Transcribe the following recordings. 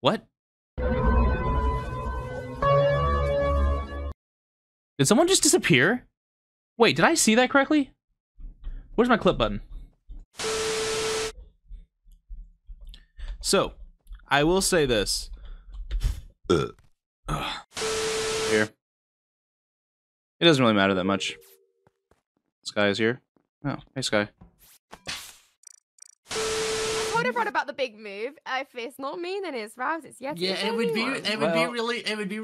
What? Did someone just disappear? Wait, did I see that correctly? Where's my clip button? So, I will say this. Here. It doesn't really matter that much. Sky is here. Oh, hey Sky. I would have wrote about the big move. If it's not me, then it's Ravs. It's Yeti. Yeah, it would be really funny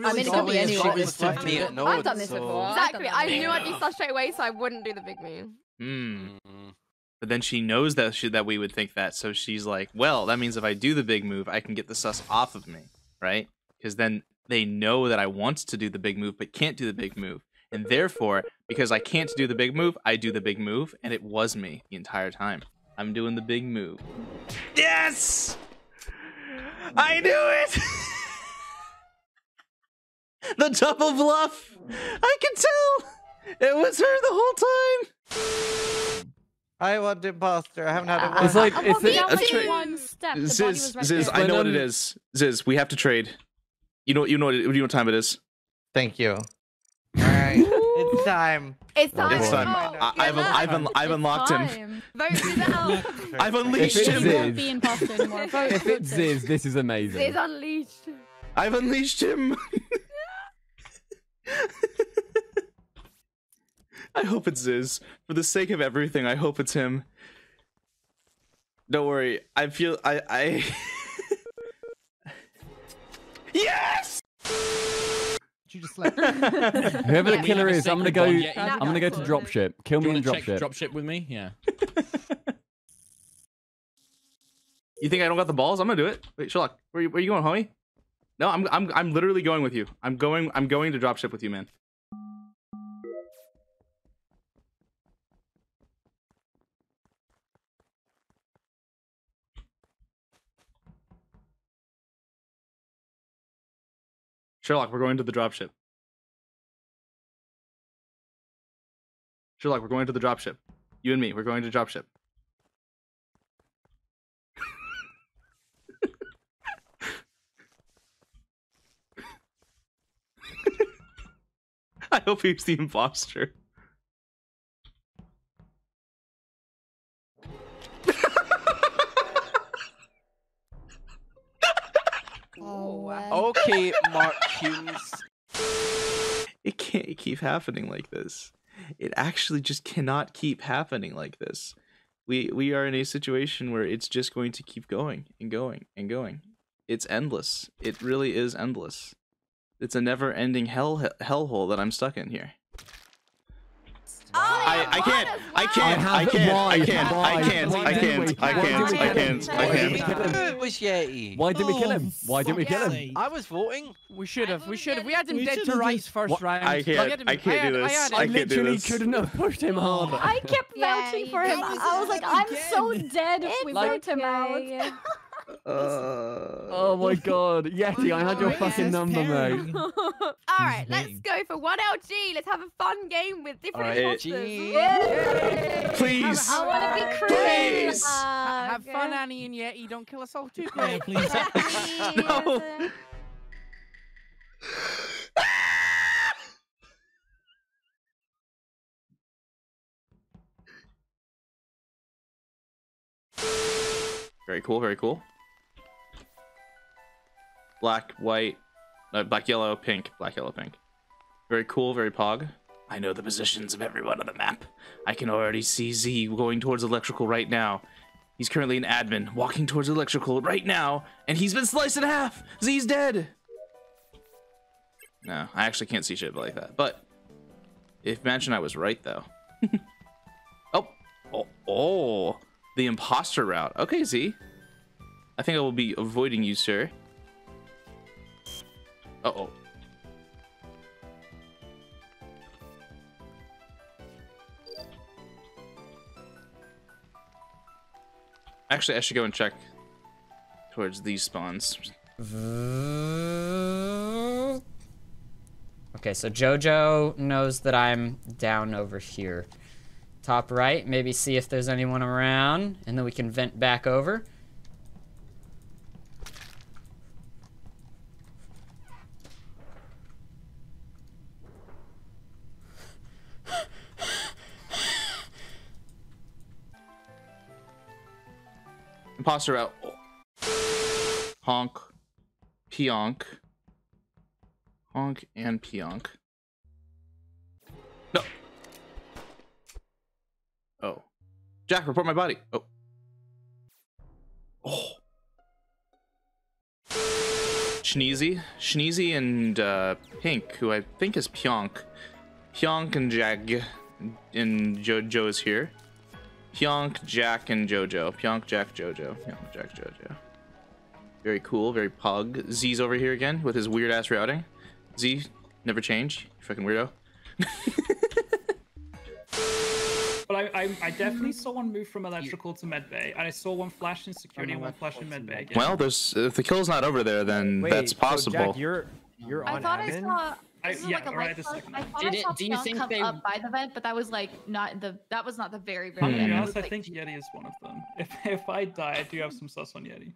if she was 50. I've done this before. Exactly. I knew I'd be straight away, so I wouldn't do the big move. Hmm. But then she knows that we would think that, so she's like, well, that means if I do the big move, I can get the sus off of me, right? Because then they know that I want to do the big move, but can't do the big move, and therefore, because I can't do the big move, I do the big move, and it was me the entire time. I'm doing the big move. Yes! I knew it! The double bluff! I can tell! It was her the whole time! I want the imposter. I haven't had it once. It's like, Ziz, I know what it is. Ziz, we have to trade. You know what time it is. Thank you. All right. It's time. It's time. It's time. Oh, I've unlocked him. Vote Ziz out. I've unleashed him. He won't be imposter anymore. If it's Ziz, this is amazing. Ziz unleashed. I've unleashed him. I hope it's Ziz. For the sake of everything, I hope it's him. Don't worry. I feel I Yes! You just like whoever the killer is, I'm gonna go to dropship. Kill me in dropship. Dropship with me, yeah. You think I don't got the balls? I'm gonna do it. Wait, Sherlock, where you going, homie? No, I'm literally going with you. I'm going to dropship with you, man. Sherlock, we're going to the dropship. Sherlock, we're going to the dropship. You and me, we're going to dropship. I hope he's the imposter. Okay, Mark Hughes. It can't keep happening like this. It actually just cannot keep happening like this. We are in a situation where it's just going to keep going and going and going. It's endless. It really is endless. It's a never-ending hellhole that I'm stuck in here. I can't. It was Yeti. Why did we kill him? Why did we kill him? I was voting. We should have. We had him dead to rights first round. I can't do this. I literally couldn't have pushed him harder. I kept vouching for him. I was like, I'm so dead if we vote him out. Oh my god, Yeti, I had your fucking number, mate. Alright, let's go for 1LG. Let's have a fun game with different imposters. Please. I want to be crazy. Please. Have fun, Annie and Yeti. Don't kill us all too quick. Please. No. Very cool, very cool. Black, white, black, yellow, pink, black, yellow, pink. Very cool, very pog. I know the positions of everyone on the map. I can already see Z going towards electrical right now. He's currently an admin, walking towards electrical right now, and he's been sliced in half! Z's dead! No, I actually can't see shit like that, but... If Manch and I was right, though. Oh! The imposter route. Okay, Z. I think I will be avoiding you, sir. Uh-oh. Actually, I should go and check towards these spawns. Okay, so Jojo knows that I'm down over here. Top right, maybe see if there's anyone around, and then we can vent back over. Imposter out. Honk. Pionk. Honk and Pionk. No. Oh. Jack, report my body. Oh. Oh. Sneezy. Sneezy and Pink, who I think is Pionk. Pionk and Jack and Jojo is here. Pionk, Jack, and Jojo. Pionk, Jack, Jojo. Pionk, Jack, Jojo. Very cool, very pug. Z's over here again with his weird ass routing. Z, never change, you fucking weirdo. But I definitely saw one move from electrical to medbay, and I saw one flash in security and one flash in medbay. Yeah. Well, there's if the kill's not over there, then wait, that's possible. So Jack, you're on admin? I thought I saw Pionk come up by the vent, but that was like not the very end. To be honest, I think Yeti is one of them. If I die, I do have some sus on Yeti.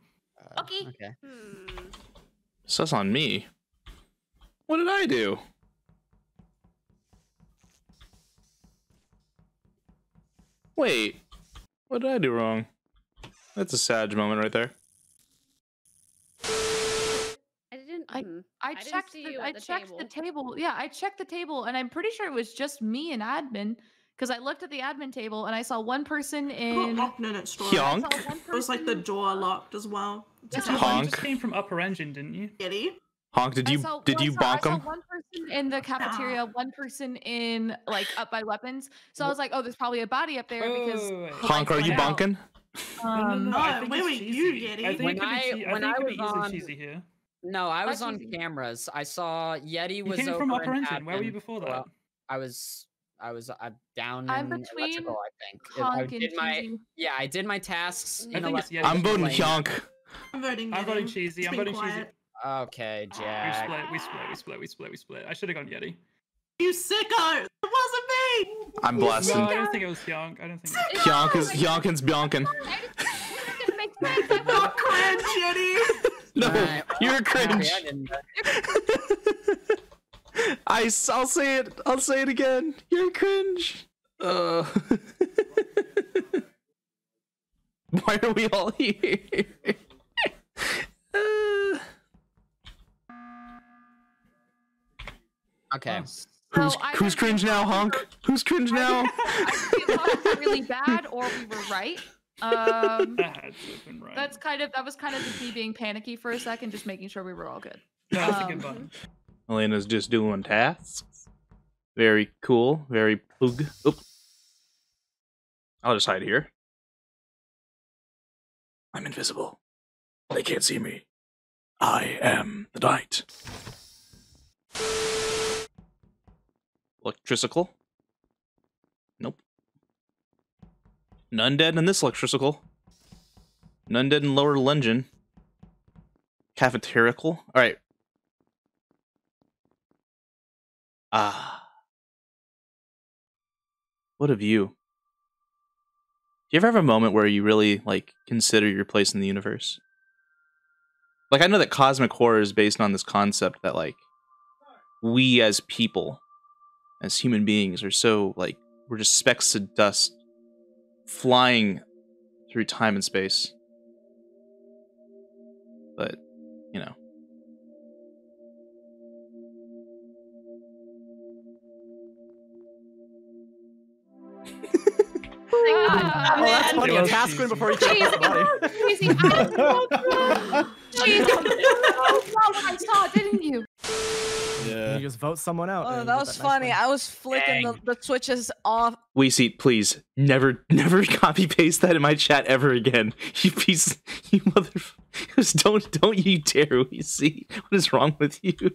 Okay. Sus on me. What did I do? Wait. What did I do wrong? That's a sad moment right there. I checked the table. Yeah, I checked the table, and I'm pretty sure it was just me and admin, because I looked at the admin table and I saw one person in. It was like the door locked as well. Honk. You just came from upper engine, didn't you? Yeti. Honk. Did you bonk him? One person in the cafeteria, one person in like up by weapons. So I was like, oh, there's probably a body up there because. Honk, are you bonking? No, where were you, Yeti? I think when I was on. No, I was on cameras. I saw Yeti was over from upper engine. Where were you before that? Well, I was down in electrical, I think. I did my tasks. I'm voting Pionk. I'm voting Cheesy. I'm voting Cheesy. Okay, Jack. We split. I should have gone Yeti. You sicko! It wasn't me! I'm blasting. No, I don't think it was Pionk. I don't think it was Pionk. Pionk's Bionkin. Not cringe, Yeti! No, right, well, you're cringe. I'll say it. I'll say it again. You're cringe. Why are we all here? Okay. Who's cringe now, Honk? Who's cringe now? I think we were really bad, or we were right. That was kind of just me being panicky for a second, just making sure we were all good. That's a good button. Elena's just doing tasks. Very cool. Very plug. Oop. I'll just hide here. I'm invisible. They can't see me. I am the night. Electrical. Nope. None dead in this electrical. None dead in lower engine. Cafeterical. Alright. Ah. What a view. Do you ever have a moment where you really, like, consider your place in the universe? Like, I know that cosmic horror is based on this concept that, like, we as people, as human beings, are so, like, we're just specks of dust flying through time and space. But, you know. Oh, that's funny. A task win before you check out the body. Cheesy, I saw it, didn't you? Yeah. You just vote someone out. Oh, that was funny. I was flicking the switches off. Weeseat, please never copy paste that in my chat ever again. You piece, you motherfuckers! Don't you dare, Weeseat. What is wrong with you?